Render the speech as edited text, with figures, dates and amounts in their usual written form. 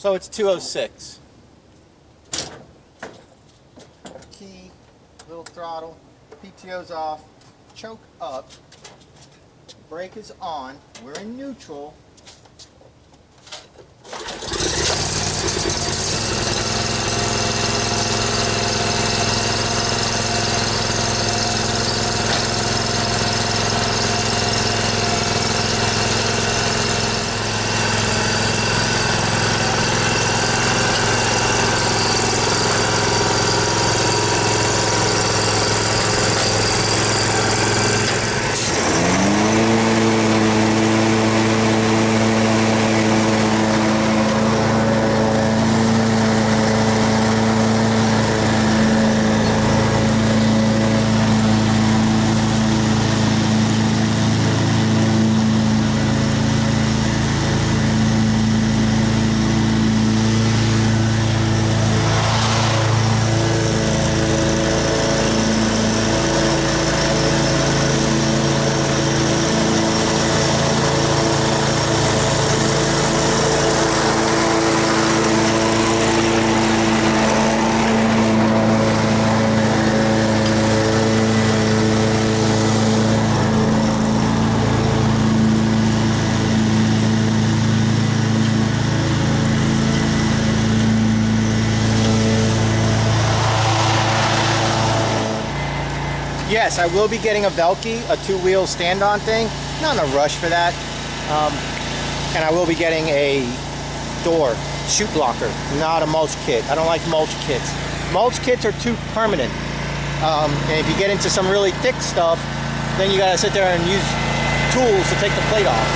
So it's 206. Key, little throttle, PTO's off, choke up, brake is on, we're in neutral. Yes, I will be getting a Velky, a two-wheel stand-on thing. Not in a rush for that. And I will be getting a door, chute blocker, not a mulch kit. I don't like mulch kits. Mulch kits are too permanent. And if you get into some really thick stuff, then you gotta sit there and use tools to take the plate off.